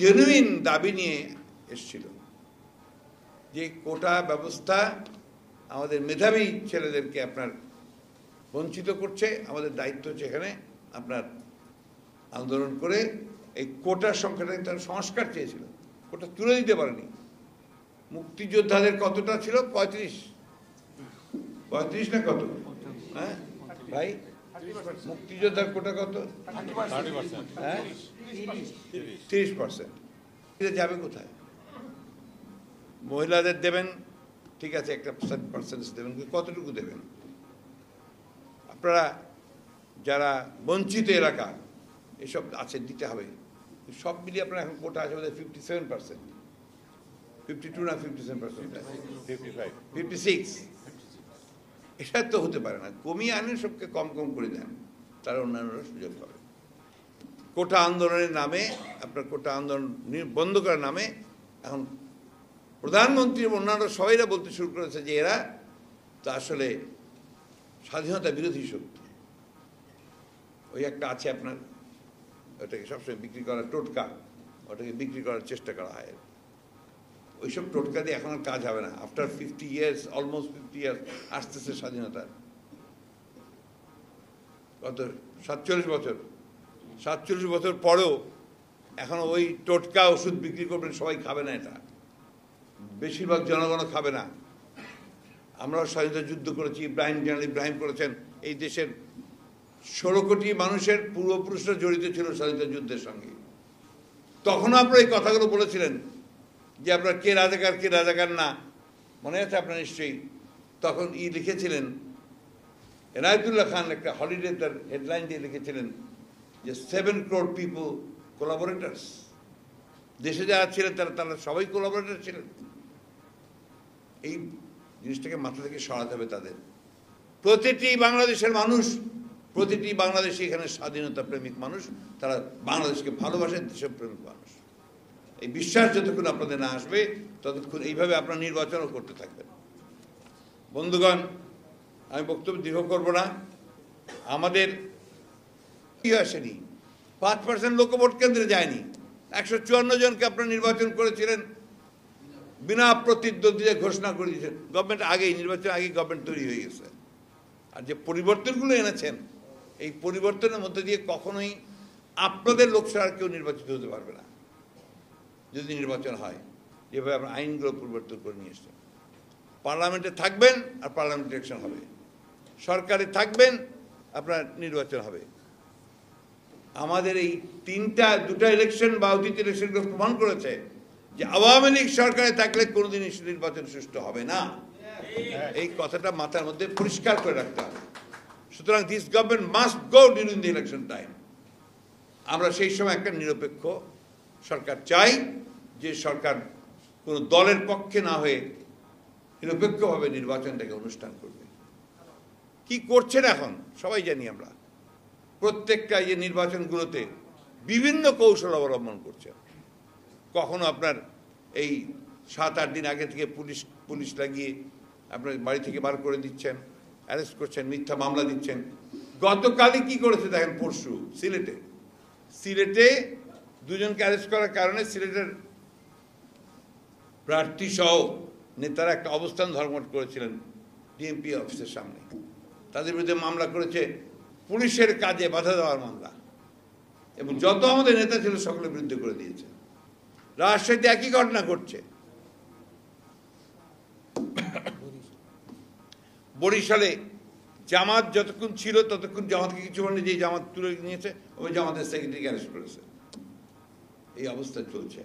Genuine দাবি নিয়ে এসেছিল যে কোটা ব্যবস্থা আমাদের মেধাবী ছেলেদেরকে আপনার বঞ্চিত করছে, আমাদের দায়িত্ব হচ্ছে এখানে আপনার আন্দোলন করে এই কোটার সংখ্যাটাকে তারা সংস্কার চেয়েছিল, কোটা তুলে দিতে পারেনি। মুক্তিযোদ্ধাদের কতটা ছিল? 35 না কত? হ্যাঁ ভাই, মুক্তিযোদ্ধার কোটা কত? 30%। এটা যাবে কোথায়? মহিলাদের দেবেন, ঠিক আছে, একটা পার্সেন্টেজ দেবেন, কতটুকু দেবেন? আপনারা যারা বঞ্চিত এলাকা এসব আছে, দিতে হবে। সব মিলিয়ে আপনার এখন কোটা আছে আমাদের 57%, 52 না 57%, 56। এটা তো হতে পারে না, কমিয়ে আনেন, সবকে কম করে দেন, তারা অন্যান্যরা সুযোগ পাবে। কোটা আন্দোলনের নামে, আপনার কোটা আন্দোলন বন্ধ করার নামে এখন প্রধানমন্ত্রী এবং অন্যান্য সবাইরা বলতে শুরু করেছে যে এরা তো আসলে স্বাধীনতা বিরোধী শক্তি। ওই একটা আছে আপনার, ওটাকে সবসময় বিক্রি করার টোটকা, ওটাকে বিক্রি করার চেষ্টা করা হয়। ওইসব টোটকা দিয়ে এখন আর কাজ হবে না। আফটার 50 years, অলমোস্ট 50 years আসতেছে স্বাধীনতার, কত 47 বছর, 47 বছর পরেও এখন ওই টোটকা ওষুধ বিক্রি করবেন, সবাই খাবে না, এটা বেশিরভাগ জনগণও খাবে না। আমরাও স্বাধীনতা যুদ্ধ করেছি, জেনারেল ইব্রাহিম করেছেন। এই দেশের 16 কোটি মানুষের পূর্বপুরুষরা জড়িত ছিল স্বাধীনতা যুদ্ধের সঙ্গে। তখন আপনারা এই কথাগুলো বলেছিলেন যে আপনার কে রাজাকার না, মনে আছে আপনার নিশ্চয়ই। তখন লিখেছিলেন এনায়তুল্লাহ খান, একটা হলিডে তার হেডলাইন দিয়ে লিখেছিলেন যে 7 crore পিপল কোলাবোরেটার্স। দেশে যারা ছিলেন তারা সবাই কোলাবোরেটার ছিলেন। এই জিনিসটাকে মাথা থেকে সরাতে হবে তাদের। প্রতিটি বাংলাদেশের মানুষ, প্রতিটি বাংলাদেশী এখানে স্বাধীনতা প্রেমিক মানুষ, তারা বাংলাদেশকে ভালোবাসে, দেশপ্রেমিক মানুষ। এই বিশ্বাস যতক্ষণ আপনাদের না আসবে, ততক্ষণ এইভাবে আপনারা নির্বাচনও করতে থাকবেন। বন্ধুগণ, আমি বক্তব্য দীর্ঘ করব না। আমাদের কি আসেনি, 5% লোক ভোট কেন্দ্রে যায়নি। 154 জনকে আপনারা নির্বাচন করেছিলেন, বিনা প্রতিদ্বন্দ্বিতা ঘোষণা করে দিয়েছেন। গভর্নমেন্ট আগেই, নির্বাচন আগেই গভর্নমেন্ট তৈরি হয়ে গেছে। আর যে পরিবর্তনগুলো এনেছেন, এই পরিবর্তনের মধ্যে দিয়ে কখনোই আপনাদের লোক ছাড়া কেউ নির্বাচিত হতে পারবে না, যদি নির্বাচন হয়। যেভাবে আপনার আইনগুলো পরিবর্তন করে নিয়ে এসছেন, পার্লামেন্টে থাকবেন আর পার্লামেন্ট ইলেকশন হবে, সরকারে থাকবেন আপনার নির্বাচন হবে। আমাদের এই দুটা ইলেকশন বা অতীত ইলেকশনগুলো প্রমাণ করেছে যে আওয়ামী লীগ সরকারে থাকলে কোনোদিন নির্বাচন সুষ্ঠু হবে না। এই কথাটা মাথার মধ্যে পরিষ্কার করে রাখতে হবে। সুতরাং this government must go during the election time. আমরা সেই সময় একটা নিরপেক্ষ সরকার চাই, যে সরকার কোনো দলের পক্ষে না হয়ে নিরপেক্ষভাবে নির্বাচনটাকে অনুষ্ঠান করবে। কি করছেন এখন সবাই জানি আমরা। প্রত্যেকটা এই নির্বাচনগুলোতে বিভিন্ন কৌশল অবলম্বন করছে। কখনো আপনার এই 7-8 দিন আগে থেকে পুলিশ লাগিয়ে আপনার বাড়ি থেকে বার করে দিচ্ছেন, অ্যারেস্ট করছেন, মিথ্যা মামলা দিচ্ছেন। গতকালই কি করেছে দেখেন, পরশু সিলেটে 2জনকে অ্যারেস্ট করার কারণে সিলেটের প্রার্থী সহ নেতারা একটা অবস্থান ধর্মঘট করেছিলেন BNP অফিসের সামনে। তাদের বিরুদ্ধে মামলা করেছে পুলিশের কাজে বাধা দেওয়ার মামলা, এবং যত আমাদের নেতা ছিল সকলের বিরুদ্ধে করে দিয়েছে। রাজশাহীতে একই ঘটনা ঘটছে, বরিশালে জামাত যতক্ষণ ছিল ততক্ষণ জামাতকে কিছু বলেনি, যে জামাত তুলে নিয়েছে ওই জামাতের সেক্রেটারিকে অ্যারেস্ট করেছে। এই অবস্থা চলছে।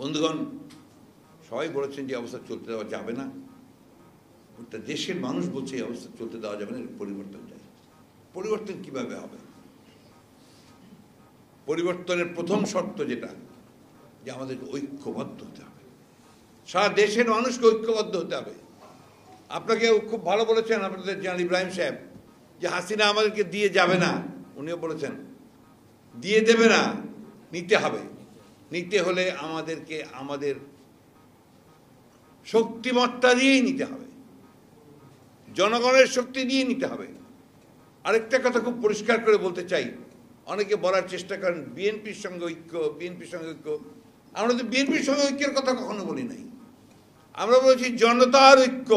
বন্ধুগণ, সবাই বলেছেন যে অবস্থা চলতে দেওয়া যাবে না, ওটা দেশের মানুষ বলছে এই অবস্থা চলতে দেওয়া যাবে না, পরিবর্তন চাই। পরিবর্তন কিভাবে হবে? পরিবর্তনের প্রথম শর্ত যেটা, যে আমাদেরকে ঐক্যবদ্ধ হতে হবে, সারা দেশের মানুষকে ঐক্যবদ্ধ হতে হবে। আপনাকে খুব ভালো বলেছেন আপনাদের জেনারেল ইব্রাহিম সাহেব যে হাসিনা আমাদেরকে দিয়ে যাবে না, উনিও বলেছেন দিয়ে দেবে না, নিতে হবে। নিতে হলে আমাদেরকে আমাদের শক্তিমত্তা দিয়েই নিতে হবে, জনগণের শক্তি দিয়ে নিতে হবে। আরেকটা কথা খুব পরিষ্কার করে বলতে চাই, অনেকে বলার চেষ্টা করেন বিএনপির সঙ্গে ঐক্য, বিএনপির সঙ্গে ঐক্য। আমরা তো বিএনপির সঙ্গে ঐক্যের কথা কখনো বলি নাই। আমরা বলছি জনতার ঐক্য,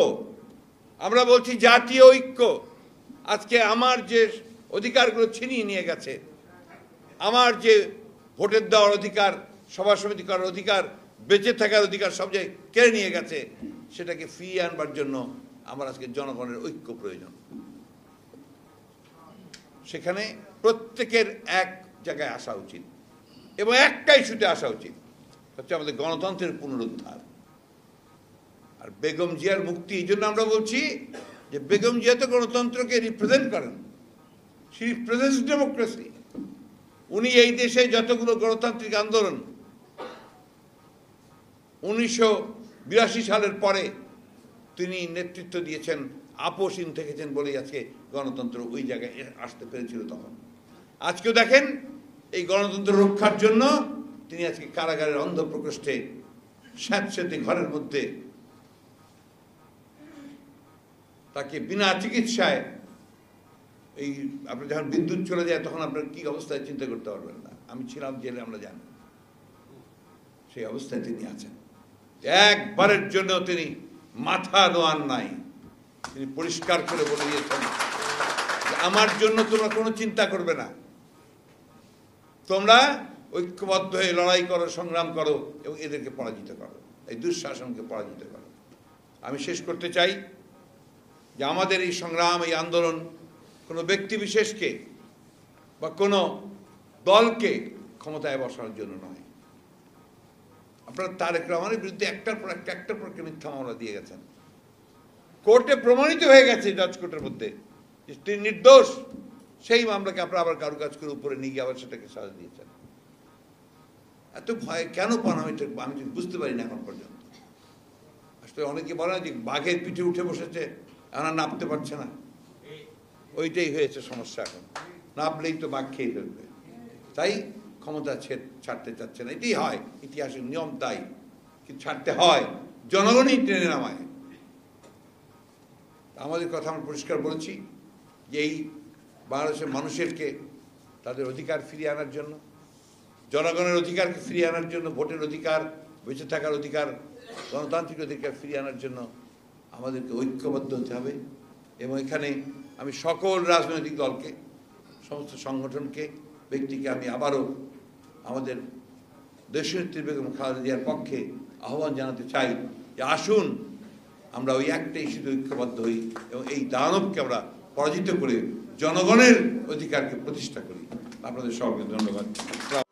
আমরা বলছি জাতীয় ঐক্য। আজকে আমার যে অধিকারগুলো ছিনিয়ে নিয়ে গেছে, আমার যে ভোটের দেওয়ার অধিকার, সভা সমিতি করার অধিকার, বেঁচে থাকার অধিকার সব জায়গায় কেড়ে নিয়ে গেছে, সেটাকে ফিরিয়ে আনবার জন্য আমার আজকে জনগণের ঐক্য প্রয়োজন। সেখানে প্রত্যেকের এক জায়গায় আসা উচিত এবং একটা ইস্যুতে আসা উচিত, হচ্ছে আমাদের গণতন্ত্রের পুনরুদ্ধার আর বেগম জিয়ার মুক্তি। এই জন্য আমরা বলছি যে বেগম জিয়া তো গণতন্ত্রকে রিপ্রেজেন্ট করেন, সি রিপ্রেজেন্টস ডেমোক্রেসি। উনি এই দেশে যতগুলো গণতান্ত্রিক আন্দোলন 1982 সালের পরে তিনি নেতৃত্ব দিয়েছেন, আপোষহীন থেকেছেন বলেই আজকে গণতন্ত্র ওই জায়গায় আসতে পেরেছিল তখন। আজকেও দেখেন এই গণতন্ত্র রক্ষার জন্য তিনি আজকে কারাগারের অন্ধপ্রকোষ্ঠে স্যাঁতস্যাঁতে ঘরের মধ্যে তাকে বিনা চিকিৎসায়, এই আপনার যখন বিদ্যুৎ চলে যায় তখন আপনার কী অবস্থায় চিন্তা করতে পারবেন না। আমি ছিলাম জেলে, আমরা জানি সেই অবস্থায় তিনি আছেন। একবারের জন্য তিনি মাথা নোয়ান নাই, তিনি পরিষ্কার করে বলে দিয়েছেন আমার জন্য তোমরা কোনো চিন্তা করবে না, তোমরা ঐক্যবদ্ধ হয়ে লড়াই করো, সংগ্রাম করো এবং এদেরকে পরাজিত করো, এই দুঃশাসনকে পরাজিত করো। আমি শেষ করতে চাই যে আমাদের এই সংগ্রাম, এই আন্দোলন কোনো ব্যক্তি বিশেষকে বা কোনো দলকে ক্ষমতায় বসানোর জন্য নয়। আপনারা তারেক রহমানের বিরুদ্ধে একটার পর একটা মিথ্যা মামলা দিয়ে গেছেন, কোর্টে প্রমাণিত হয়ে গেছে জজ কোর্টের মধ্যে যে তিনি নির্দোষ, সেই মামলাকে আপনারা আবার কারু কাজ করে উপরে নিয়ে গিয়ে আবার সেটাকে সাজা দিয়েছেন। এত ভয় কেন পান আমি বুঝতে পারি না এখন পর্যন্ত। আসলে অনেকে বলে যে বাঘের পিঠে উঠে বসেছে, এখন নাপতে পারছে না, ওইটাই হয়েছে সমস্যা। এখন নাপলেই তো বাঘ খেয়ে ফেলবে, তাই ক্ষমতা ছাড়তে চাচ্ছে না। এটাই হয়, ইতিহাসের নিয়ম তাই, কিন্তু ছাড়তে হয়, জনগণই টেনে নামায়। আমাদের কথা আমরা পরিষ্কার বলেছি যে এই বাংলাদেশের মানুষেরকে তাদের অধিকার ফিরিয়ে আনার জন্য, জনগণের অধিকারকে ফিরিয়ে আনার জন্য, ভোটের অধিকার, বেঁচে থাকার অধিকার, গণতান্ত্রিক অধিকার ফিরিয়ে আনার জন্য আমাদেরকে ঐক্যবদ্ধ হতে হবে। এবং এখানে আমি সকল রাজনৈতিক দলকে, সমস্ত সংগঠনকে, ব্যক্তিকে আমি আবারও আমাদের দেশনেত্রী বেগম খালেদা জিয়ার পক্ষে আহ্বান জানাতে চাই যে আসুন আমরা ওই একটা ইস্যুতে ঐক্যবদ্ধ হই এবং এই দানবকে আমরা পরাজিত করে জনগণের অধিকারকে প্রতিষ্ঠা করি। আপনাদের সবাইকে ধন্যবাদ।